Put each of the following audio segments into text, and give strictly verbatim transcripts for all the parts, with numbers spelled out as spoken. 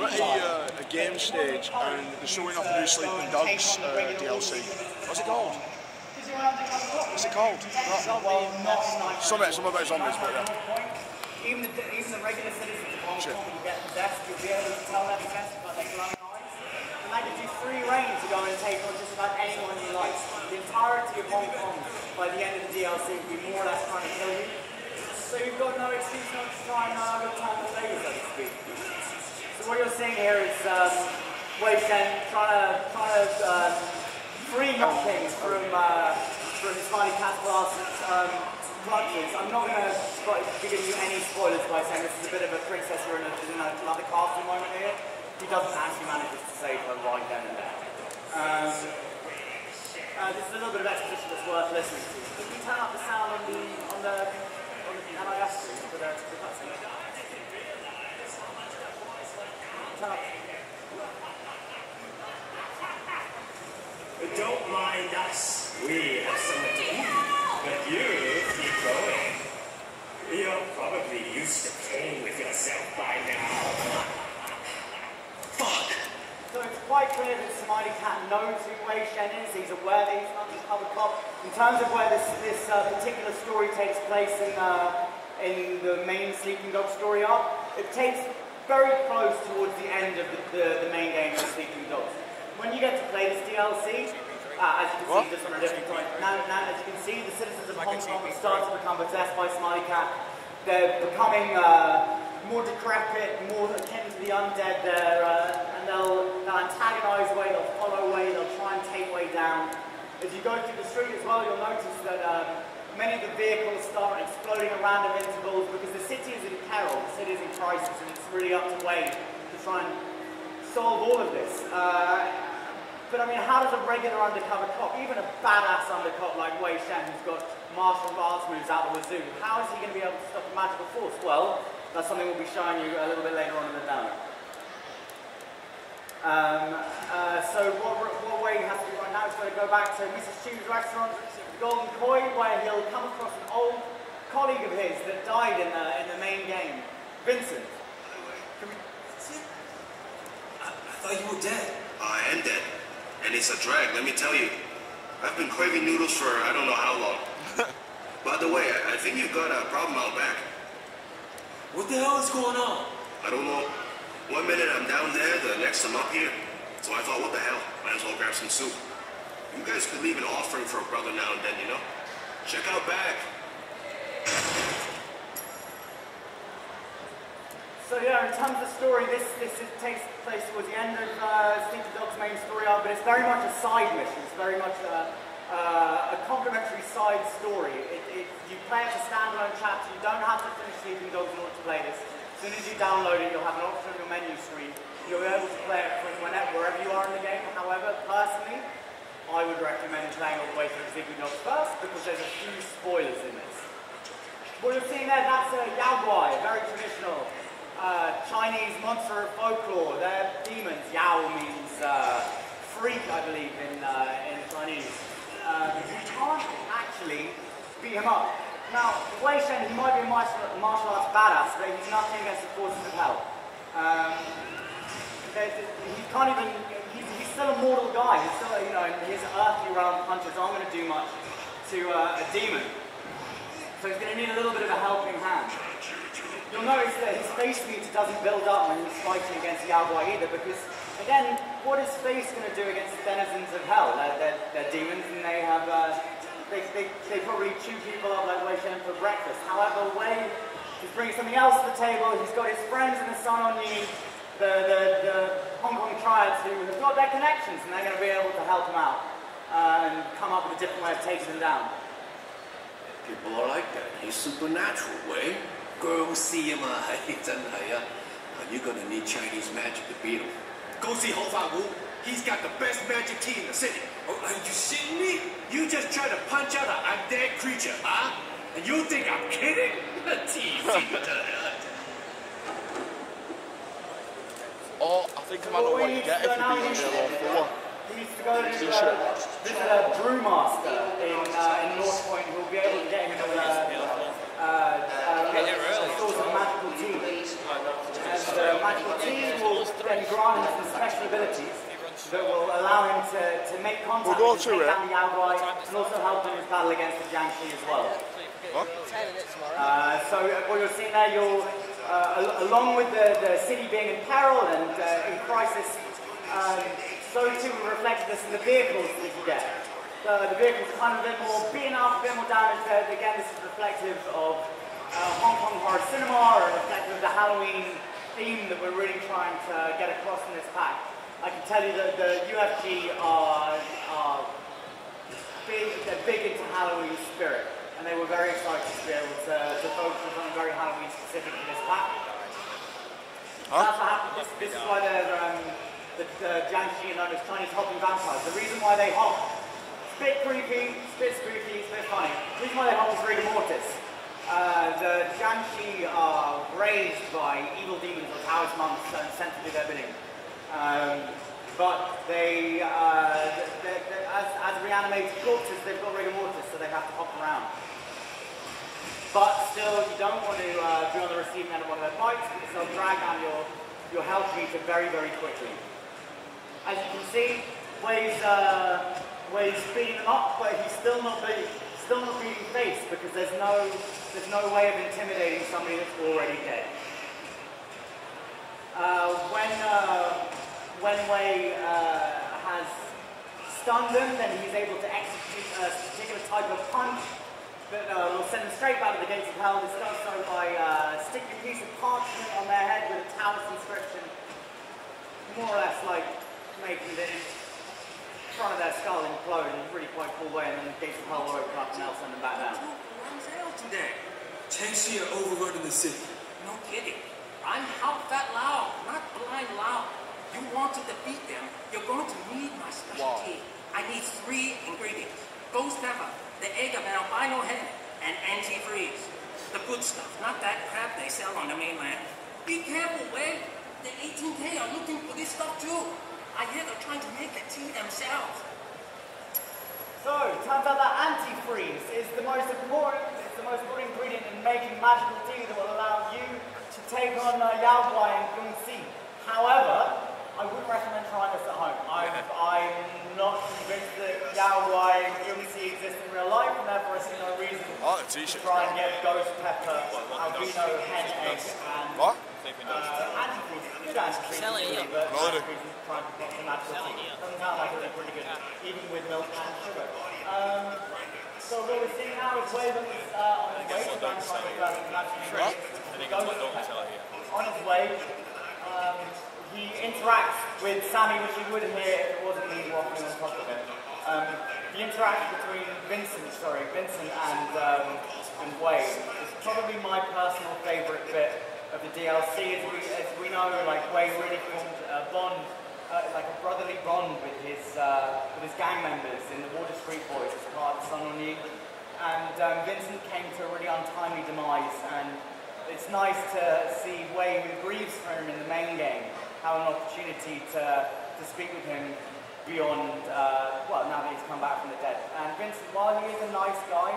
We're at a, uh, a game stage and they're showing off the new Sleeping Dogs uh, D L C. What's it called? What's it called? Right. Something, something about zombies, but yeah. Even the regular citizens of Hong Kong, you get the desk, you'll be able to tell them the best about their glowing eyes. And that gives you free reign to go and take on just about anyone you like. The entirety of Hong Kong by the end of the D L C will be more or less trying to kill you. So you've got no excuse not to try and have a time to play with, so to speak. So what you're seeing here is um, Wei Shen trying to, trying to um, free Hong Kong's from, uh, from his Smiley Cat classes. Um, I'm not going to give you any spoilers by saying this is a bit of a princess in another castle moment here. He doesn't actually manage to save her right then and there. Um, uh, this is a little bit of exposition that's worth listening to. Can you turn up the sound on the on the on the N I S for the cutscene? Turn up. Don't mind us. We have something to do. But you. Going. You're probably used to playing with yourself by now. Fuck! So it's quite clear that Smiley Cat knows who Wei Shen is. He's aware that he's not the cover cop. In terms of where this, this uh, particular story takes place in, uh, in the main Sleeping Dog story arc, it takes very close towards the end of the, the, the main game of Sleeping Dogs. When you get to play this D L C, Uh, as you can what? see, just on a different point. Now, now, as you can see, the citizens of Hong Kong are starting to become possessed by Smiley Cat. They're becoming uh, more decrepit, more akin to the undead. There, uh, and they'll, they'll antagonise Wei, they'll follow Wei, they'll try and take Wei down. As you go through the street as well, you'll notice that um, many of the vehicles start exploding at random intervals because the city is in peril, the city is in crisis, and it's really up to Wei to try and solve all of this. Uh, But I mean, how does a regular undercover cop, even a badass undercover like Wei Shen, who's got martial arts moves out of the wazoo, how is he going to be able to stop a magical force? Well, that's something we'll be showing you a little bit later on in the demo. Um, uh, so what, what Wei has to do right now is going to go back to Missus Chu's restaurant, the Golden Coin, where he'll come across an old colleague of his that died in the, in the main game, Vincent. Can we... I, I thought you were dead. I am dead. And it's a drag, let me tell you. I've been craving noodles for I don't know how long. By the way, I think you've got a problem out back. What the hell is going on? I don't know. One minute I'm down there, the next I'm up here. So I thought, what the hell? Might as well grab some soup. You guys could leave an offering for a brother now and then, you know? Check out back. So yeah, in terms of the story, this, this is, takes place towards the end of uh, Sleeping Dogs' main story arc, but it's very much a side mission. It's very much a, uh, a complementary side story. It, it, you play as a standalone chapter, you don't have to finish Sleeping Dogs in order to play this. As soon as you download it, you'll have an option on your menu screen. You'll be able to play it from whenever, wherever you are in the game. However, personally, I would recommend playing all the way through Sleeping Dogs first, because there's a few spoilers in this. What you're seeing there, that's a Yao Guai, very traditional. Uh, Chinese monster of folklore. They're demons. Yao means uh, freak, I believe, in, uh, in Chinese. Um, you can't actually beat him up. Now, Wei Shen, he might be a martial, martial arts badass, but he's nothing against the forces of hell. Um, he can't even, he's, he's still a mortal guy. He's still, you know, his earthly realm punches aren't going to do much to uh, a demon. So he's going to need a little bit of a helping hand. You'll notice that his face meter doesn't build up when he's fighting against Yao Guai either, because, again, what is face going to do against the denizens of hell? They're, they're, they're demons and they have, uh, they, they, they probably chew people up like Wei Shen for breakfast. However, Wei is bringing something else to the table. He's got his friends in the Sun On Yee, the, the, the Hong Kong triads who have got their connections, and they're going to be able to help him out uh, and come up with a different way of taking him down. People are like that. He's supernatural, Wei. Go see him, you're gonna need Chinese magic to beat him. Go see Ho Fa Wu. He's got the best magic tea in the city. Oh, are you shitting me? You just try to punch out an undead creature, huh? And you think I'm kidding? Oh, I think I'm out of one. Get it for me. He needs to go to uh, visit a brewmaster in, uh, in North Point who will be able to get him to uh, uh, uh, a source of magical tea. And the uh, magical tea will then that will allow him to, to make contact we'll go with the Yao Guai and also help him in his battle against the Jiangshi as well. What? Uh, so what you're seeing there, you're, uh, along with the, the city being in peril and uh, in crisis, um, so too we reflect this in the vehicles that you get. So the vehicles are kind of a bit more beaten up, a bit more damaged. Uh, again, this is reflective of uh, Hong Kong horror cinema, or reflective of the Halloween theme that we're really trying to get across in this pack. I can tell you that the U F G are, are big, they're big into Halloween spirit, and they were very excited to be able to, to focus on something very Halloween specific in this pack. Huh? That's what happened. This, this is why they're, um, the, the Jiangshi are known as Chinese hopping vampires. The reason why they hop, it's a bit creepy, it's a bit spooky, it's a bit funny. The reason why they hop is rigor mortis. Uh, the Jiangshi are raised by evil demons or talismans and sent to do their bidding. Um, but they, uh, they're, they're, as, as reanimated corpses, they've got rigor mortis, so they have to hop around. But still, you don't want to uh, be on the receiving end of one of their bites, because they'll drag down your, your health meter very, very quickly. As you can see, Wei's, uh, Wei's beating them up, but he's still not beating, still not beating face, because there's no, there's no way of intimidating somebody that's already dead. Uh, when uh, when Wei uh, has stunned him, then he's able to execute a particular type of punch that uh, will send them straight back to the gates of hell. This does so by uh, sticking a piece of parchment on their head with a Taoist inscription, more or less like making the front of their skull implode in a really quite cool way, and then the gates of hell will open up and they'll send them back down. Jiangshi are overrun in the city. No kidding. I'm Hao Fat Lao, not Blind Lao. You want to defeat them, you're going to need my specialty. Wow. I need three ingredients. Ghost pepper, the egg of an albino hen, and antifreeze. The good stuff, not that crap they sell on the mainland. Be careful, Wei. The eighteen K are looking for this stuff too. I hear they're trying to make the tea themselves. So, turns out that antifreeze is the most important, it's the most important ingredient in making magical tea that will allow you to take on uh, Yao Guai and Jiangshi. However, I wouldn't recommend trying this at home. I'm, I'm not convinced that Yao Guai and Jiangshi exist in real life, and therefore I see no reason oh, to try and get ghost pepper, albino hen egg, and uh, antifreeze. It's good antifreeze, really, but antifreeze is trying to get the natural tea. It doesn't sound like it's pretty good, even with milk and sugar. Um, so what we're seeing now is Wei on his way to Vampire Versus. He goes on his way, um, he interacts with Sammy, which he wouldn't hear if it wasn't me walking on top of him. Um, the interaction between Vincent, sorry, Vincent and, um, and Wei is probably my personal favourite bit of the D L C. As we, as we know, like Wei really formed a bond, uh, like a brotherly bond with his uh, with his gang members in the Water Street Boys as part of Sun On Yee, and um, Vincent came to a really untimely demise. And it's nice to see Wei, who grieves for him in the main game, have an opportunity to, to speak with him beyond, uh, well, now that he's come back from the dead. And Vincent, while he is a nice guy,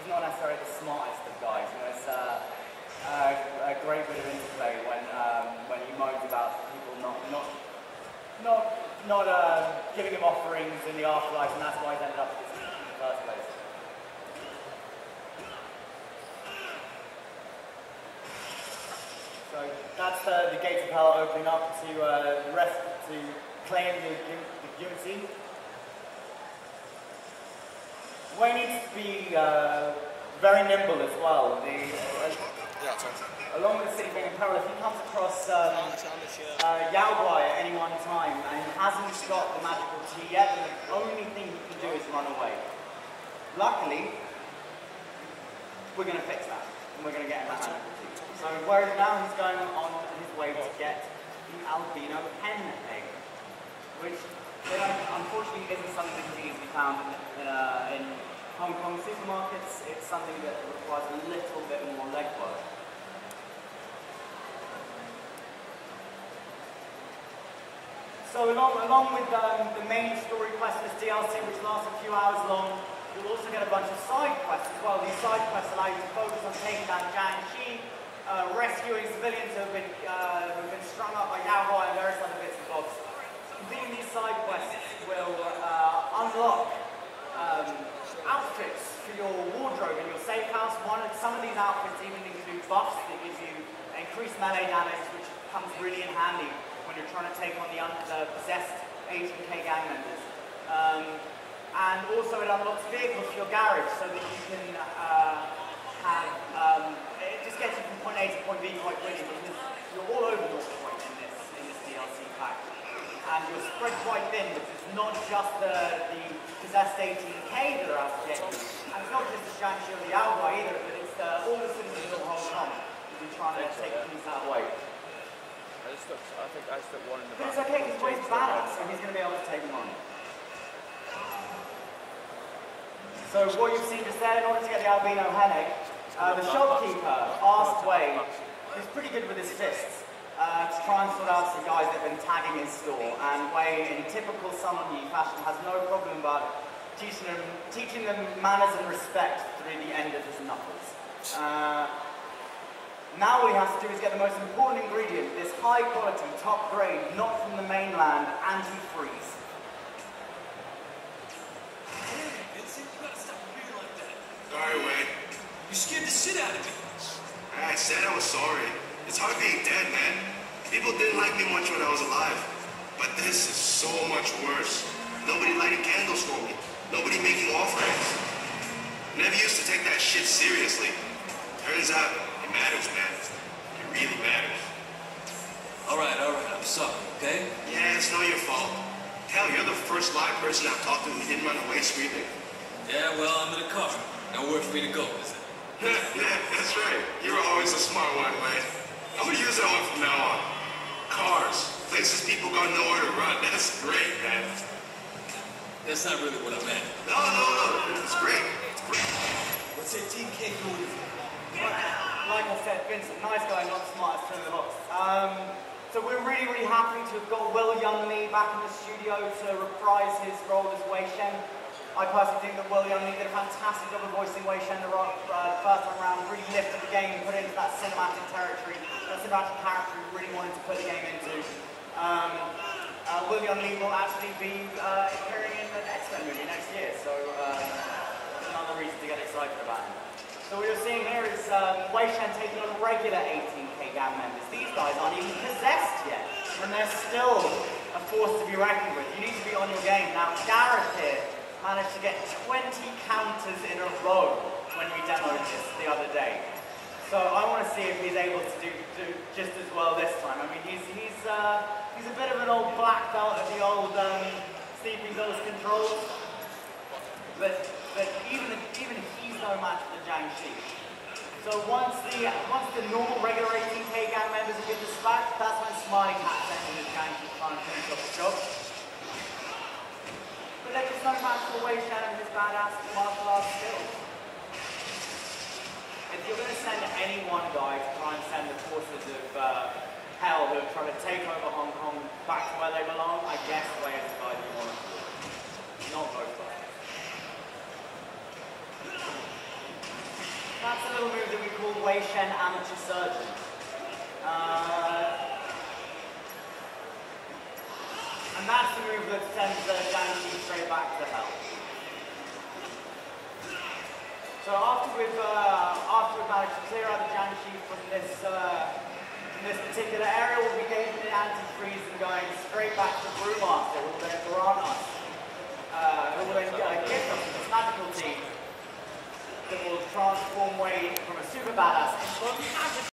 he's not necessarily the smartest of guys. You know, it's uh, uh, a great bit of interplay when um, when he moans about people not not not not uh, giving him offerings in the afterlife, and that's why he's ended up in the first place. So that's uh, the gates of hell opening up to uh, the rest to claim the, the guillotine. Wei needs to be uh, very nimble as well. The, uh, yeah, along with the city being in peril, if he comes across um, uh, Yao Guai at any one time and he hasn't got the magical tea yet, then the only thing he can do is run away. Luckily, we're going to fix that, and we're going to get him out. So where now he's going on his way to get the albino hen egg, which unfortunately isn't something that easily found in, uh, in Hong Kong supermarkets. It's something that requires a little bit more legwork. So along, along with um, the main story quest of this D L C, which lasts a few hours long, you'll also get a bunch of side quests as well. These side quests allow you to focus on taking down Jiangshi, Uh, rescuing civilians who have been, uh, who have been strung up by Yao Guai and various other bits and bobs. Completing these side quests will uh, unlock um, outfits for your wardrobe in your safe house. One, some of these outfits even include buffs that give you increased melee damage, which comes really in handy when you're trying to take on the possessed eighteen K gang members. Um, and also it unlocks vehicles for your garage so that you can uh, have, um, it just gets you from point A to point B quite quickly because you're all over North Point in this, in this D L C pack. And you're spread quite thin because it's not just the, the possessed eighteen K that are out to get you. And it's not just the Jiangshi or the Yao Guai either, but it's uh, all the citizens of Hong Kong who've been trying to take things out of the way. I just took, I think I just took one in the back. But it's okay, because Way's badass, so he's going to be able to take them on. So what you've seen just there, in order to get the albino headache, uh, the shopkeeper asked Wei, who's pretty good with his fists, uh, to try and sort out some guys that have been tagging his store. And Wei, in typical Sun On Yee fashion, has no problem about teaching them, teaching them manners and respect through the end of his knuckles. Uh, now what he has to do is get the most important ingredient, this high quality, top grade, not from the mainland, anti-freeze. Sorry, Wei. You scared the shit out of me. I said I was sorry. It's hard being dead, man. People didn't like me much when I was alive. But this is so much worse. Nobody lighting candles for me. Nobody making offerings. Never used to take that shit seriously. Turns out, it matters, man. It really matters. Alright, alright, I'm sorry, okay? Yeah, it's not your fault. Hell, you're the first live person I've talked to who didn't run away screaming. Yeah, well, I'm in a cover. Nowhere for me to go, is it? Yeah, that's right. You were always a smart one, man. I'm gonna use that one from now on. Cars, places people got nowhere to run. That's great, man. That's not really what I meant. No, no, no. It's great. It's great. What's eighteen K doing? Like I said, Vincent, nice guy, not smart, through the box. Um, so we're really, really happy to have got Will Yun Lee back in the studio to reprise his role as Wei Shen. I personally think that Will Yun Lee did a fantastic job of voicing Wei Shen the uh, first time around, really lifted the game and put it into that cinematic territory, that cinematic character we really wanted to put the game into. Um, uh, Will Yun Lee will actually be uh, appearing in the X Men movie next year, so uh, that's another reason to get excited about him. So what you're seeing here is um, Wei Shen taking on regular eighteen K gang members. These guys aren't even possessed yet, and they're still a force to be reckoned with. You need to be on your game. Now Gareth here managed to get twenty counters in a row when we demoed this the other day. So I want to see if he's able to do, do just as well this time. I mean, he's he's uh, he's a bit of an old black belt of the old um, Sleeping Dogs controls, but but even even he's no match for the Jiangshi. So once the once the normal regular eighteen K gang members have been dispatched, that's when Smiley Cat sent in the Jiangshi trying to finish off the job. But there's no match for Wei Shen and his badass martial arts skills. If you're going to send any one guy to try and send the forces of uh, hell who are trying to take over Hong Kong back to where they belong, I guess Wei is the guy that you want to do. Not both guys. That's a little move that we call Wei Shen Amateur Surgeon. Uh, And that's the move that sends the Jiangshi straight back to hell. So after we've, uh, after we've managed to clear out the Jiangshi from this, uh, from this particular area, we'll be getting the anti-freeze and going straight back to Brewmaster, who will then grant us, uh, who will then uh, give us this magical team that will transform Wei from a super badass into a magical